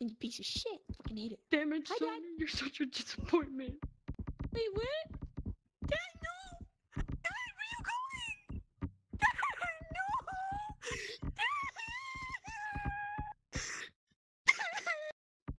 You piece of shit. I fucking hate it. Damn it, Sony, you're such a disappointment. Wait, what?